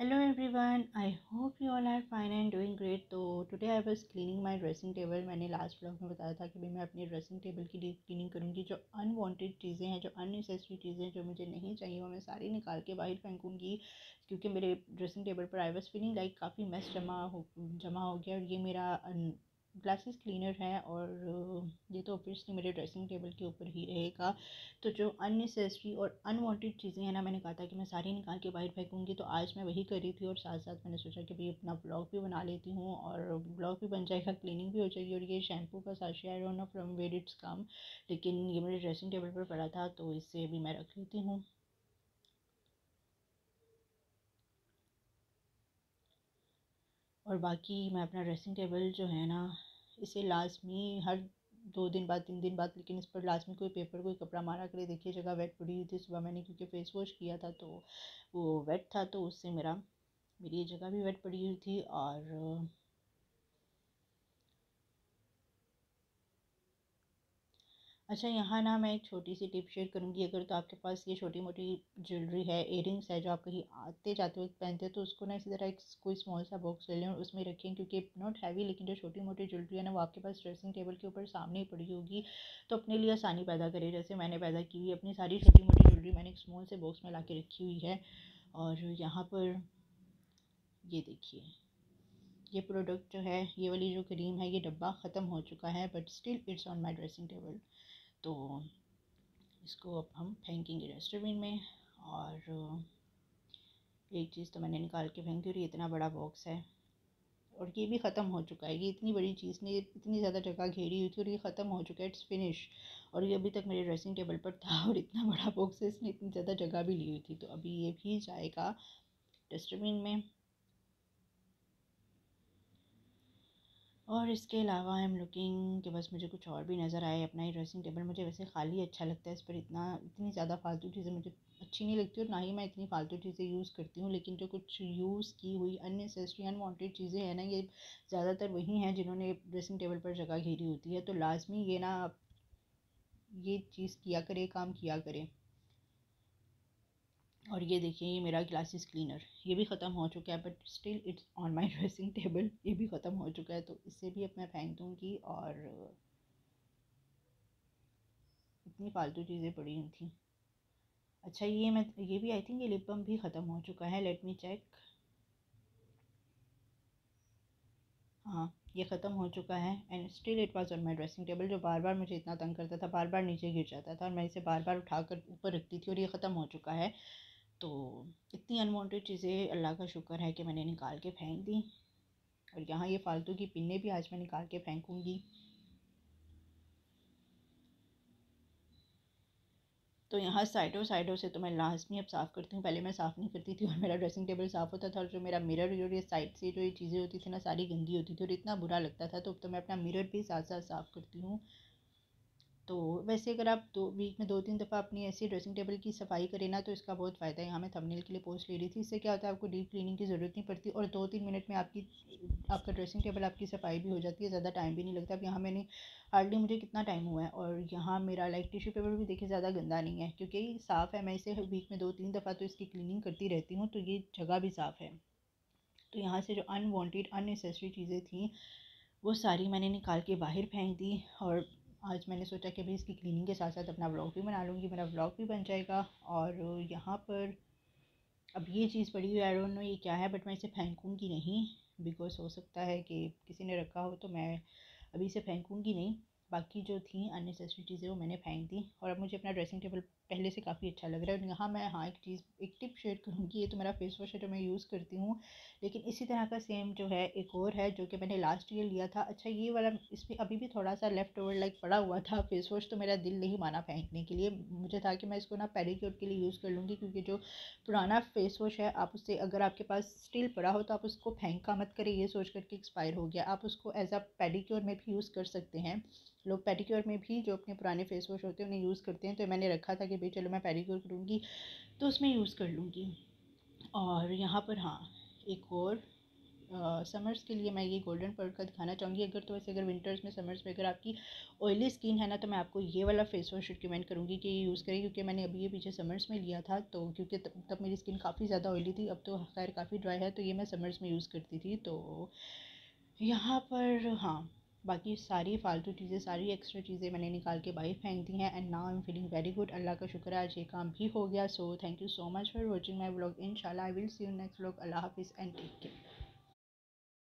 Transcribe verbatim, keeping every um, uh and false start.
Hello everyone, I hope you all are fine and doing great. तो today I was cleaning my dressing table. मैंने last vlog में बताया था कि भाई मैं अपनी ड्रेसिंग टेबल की डीप क्लीनिंग करूँगी। जो अनवांटेड चीज़ें हैं, जो अननेसेसरी चीज़ें हैं, जो मुझे नहीं चाहिए वो मैं सारी निकाल के बाहर फेंकूँगी, क्योंकि मेरे ड्रेसिंग टेबल पर आई वाज फीलिंग लाइक काफ़ी मेस जमा हो जमा हो गया। और ये मेरा ग्लासेस क्लीनर है और ये तो ऑब्वियसली मेरे ड्रेसिंग टेबल के ऊपर ही रहेगा। तो जो अननेसेसरी और अनवांटेड चीज़ें हैं ना, मैंने कहा था कि मैं सारी निकाल के बाहर फेंकूँगी, तो आज मैं वही कर रही थी। और साथ साथ मैंने सोचा कि भाई अपना ब्लॉग भी बना लेती हूँ और ब्लॉग भी बन जाएगा, क्लीनिंग भी हो जाएगी। और ये शैम्पू का sachet I don't know from where it's come, लेकिन ये मेरे ड्रेसिंग टेबल पर पड़ा था तो इससे भी मैं रख लेती हूँ। और बाकी मैं अपना ड्रेसिंग टेबल जो है ना, इसे लाजमी हर दो दिन बाद तीन दिन बाद, लेकिन इस पर लाजमी कोई पेपर कोई कपड़ा मारा करे। देखिए जगह वेट पड़ी हुई थी सुबह, मैंने क्योंकि फ़ेस वॉश किया था तो वो वेट था, तो उससे मेरा मेरी ये जगह भी वेट पड़ी हुई थी। और अच्छा, यहाँ ना मैं एक छोटी सी टिप शेयर करूँगी। अगर तो आपके पास ये छोटी मोटी ज्वेलरी है, इयरिंग्स है जो आप कहीं आते जाते वक्त पहनते हैं, तो उसको ना इसी तरह एक कोई स्मॉल सा बॉक्स ले लें और उसमें रखें, क्योंकि नॉट हैवी, लेकिन जो छोटी मोटी ज्वेलरी है ना वो आपके पास ड्रेसिंग टेबल के ऊपर सामने ही पड़ी होगी, तो अपने लिए आसानी पैदा करें जैसे मैंने पैदा की हुई। अपनी सारी छोटी मोटी ज्वेलरी मैंने एक स्मॉल से बॉक्स में ला के रखी हुई है। और यहाँ पर ये देखिए, ये प्रोडक्ट जो है, ये वाली जो क्रीम है, ये डब्बा ख़त्म हो चुका है but still it's on my dressing table. तो इसको अब हम फेंकेंगे डस्टबिन में। और एक चीज़ तो मैंने निकाल के फेंकी और ये इतना बड़ा बॉक्स है और ये भी ख़त्म हो चुका है। ये इतनी बड़ी चीज़ ने इतनी ज़्यादा जगह घेरी हुई थी और ये ख़त्म हो चुका है, इट्स फिनिश। और ये अभी तक मेरे ड्रेसिंग टेबल पर था और इतना बड़ा बॉक्स है, इसने इतनी ज़्यादा जगह भी ली हुई थी, तो अभी ये भी जाएगा डस्टबिन में। और इसके अलावा आई एम लुकिंग कि बस मुझे कुछ और भी नज़र आए। अपना ही ड्रेसिंग टेबल मुझे वैसे खाली अच्छा लगता है, इस पर इतना इतनी ज़्यादा फालतू चीज़ें मुझे अच्छी नहीं लगती और ना ही मैं इतनी फालतू चीज़ें यूज़ करती हूँ। लेकिन जो कुछ यूज़ की हुई अननेसेसरी अनवांटेड चीज़ें हैं ना, ये ज़्यादातर वही हैं जिन्होंने ड्रेसिंग टेबल पर जगह घेरी होती है। तो लाजमी ये ना आप ये चीज़ किया करें, काम किया करें। और ये देखिए, ये मेरा ग्लासेस क्लीनर, ये भी ख़त्म हो चुका है but still it's on my dressing table. ये भी ख़त्म हो चुका है तो इससे भी अब मैं फेंक दूँगी। और इतनी फालतू चीज़ें पड़ी हुई थी। अच्छा, ये मैं ये भी आई थिंक ये लिप बम भी ख़त्म हो चुका है। Let me check. हाँ, ये ख़त्म हो चुका है and still it was on my dressing table, जो बार बार मुझे इतना तंग करता था, बार बार नीचे गिर जाता था और मैं इसे बार बार उठा कर ऊपर रखती थी। और ये ख़त्म हो चुका है। तो इतनी अनवांटेड चीज़ें अल्लाह का शुक्र है कि मैंने निकाल के फेंक दी। और यहाँ ये फालतू की पिन्ने भी आज मैं निकाल के फेंकूँगी। तो यहाँ साइडों साइडों से तो मैं लाजमी अब साफ़ करती हूँ। पहले मैं साफ़ नहीं करती थी और मेरा ड्रेसिंग टेबल साफ़ होता था और जो मेरा मिरर और ये साइड से जो ये चीज़ें होती थी ना, सारी गंदी होती थी और इतना बुरा लगता था। तो अब तो मैं अपना मिरर भी साथ साथ साफ़ करती हूँ। तो वैसे अगर आप दो वीक में दो तीन दफ़ा अपनी ऐसी ड्रेसिंग टेबल की सफाई करें ना, तो इसका बहुत फ़ायदा है। यहाँ मैं थंबनेल के लिए पोस्ट ले रही थी। इससे क्या होता है, आपको डीप क्लीनिंग की ज़रूरत नहीं पड़ती और दो तीन मिनट में आपकी आपका ड्रेसिंग टेबल आपकी सफाई भी हो जाती है, ज़्यादा टाइम भी नहीं लगता। अब यहाँ मैंने हार्डली मुझे कितना टाइम हुआ है। और यहाँ मेरा लाइक टिश्यू पेपर भी देखिए ज़्यादा गंदा नहीं है क्योंकि साफ़ है। मैं इसे वीक में दो तीन दफ़ा तो इसकी क्लीनिंग करती रहती हूँ, तो ये जगह भी साफ़ है। तो यहाँ से जो अनवांटेड अननेसेसरी चीज़ें थी वो सारी मैंने निकाल के बाहर फेंक दी। और आज मैंने सोचा कि भाई इसकी क्लीनिंग के साथ साथ अपना व्लॉग भी बना लूँगी, मेरा व्लॉग भी बन जाएगा। और यहाँ पर अब ये चीज़ पड़ी हुई, आई डोंट नो ये क्या है बट मैं इसे फेंकूँगी नहीं, बिकॉज हो सकता है कि किसी ने रखा हो, तो मैं अभी इसे फेंकूँगी नहीं। बाकी जो थी अननेसेसरी चीज़ें वो मैंने फेंक दी और अब मुझे अपना ड्रेसिंग टेबल पहले से काफ़ी अच्छा लग रहा है। और यहाँ मैं हाँ एक चीज़ एक टिप शेयर करूँगी। ये तो मेरा फेस वॉश है जो मैं यूज़ करती हूँ, लेकिन इसी तरह का सेम जो है एक और है जो कि मैंने लास्ट ईयर लिया था। अच्छा, ये वाला इस पर अभी भी थोड़ा सा लेफ़्ट ओवर लाइक पड़ा हुआ था फेस वॉश, तो मेरा दिल नहीं माना फेंकने के लिए। मुझे था कि मैं इसको ना पेडिक्योर के लिए यूज़ कर लूँगी, क्योंकि जो पुराना फेस वॉश है आप उससे अगर आपके पास स्टिल पड़ा हो तो आप उसको फेंका मत करें ये सोच कर के एक्सपायर हो गया। आप उसको एज अ पेडिक्योर में भी यूज़ कर सकते हैं। लोग पेडिक्योर में भी जो अपने पुराने फेस वॉश होते हैं उन्हें यूज़ करते हैं, तो मैंने रखा था कि भाई चलो मैं पेडिक्योर करूँगी तो उसमें यूज़ कर लूँगी। और यहाँ पर हाँ एक और समर्स के लिए मैं ये गोल्डन पर्ल का दिखाना चाहूँगी। अगर तो वैसे अगर विंटर्स में समर्स में अगर आपकी ऑयली स्किन है ना, तो मैं आपको ये वाला फेस वॉश रिकमेंड करूँगी कि ये यूज़ करें, क्योंकि मैंने अभी ये पीछे समर्स में लिया था, तो क्योंकि तब, तब मेरी स्किन काफ़ी ज़्यादा ऑयली थी, अब तो खैर काफ़ी ड्राई है, तो ये मैं समर्स में यूज़ करती थी। तो यहाँ पर हाँ, बाकी सारी फालतू चीज़ें, सारी एक्स्ट्रा चीज़ें मैंने निकाल के बाहर फेंक दी हैं। And now I am feeling very good, अल्लाह का शुक्र है आज ये काम भी हो गया। So thank you so much for watching my vlog. इंशाल्लाह I will see you next vlog. अल्लाह हाफिज़ एंड टेक केयर।